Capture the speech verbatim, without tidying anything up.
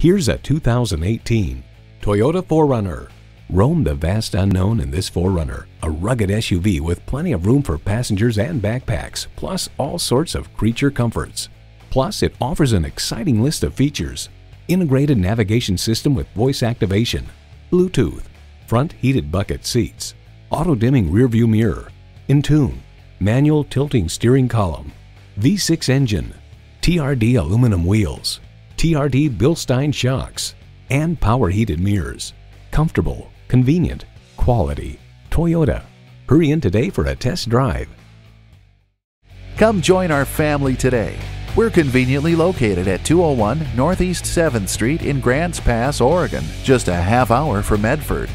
Here's a two thousand eighteen Toyota four runner. Roam the vast unknown in this four runner, a rugged S U V with plenty of room for passengers and backpacks, plus all sorts of creature comforts. Plus, it offers an exciting list of features: integrated navigation system with voice activation, Bluetooth, front heated bucket seats, auto-dimming rearview mirror, InTune, manual tilting steering column, V six engine, T R D aluminum wheels, T R D Bilstein shocks, and power heated mirrors. Comfortable, convenient, quality. Toyota. Hurry in today for a test drive. Come join our family today. We're conveniently located at two oh one Northeast seventh Street in Grants Pass, Oregon, just a half hour from Medford.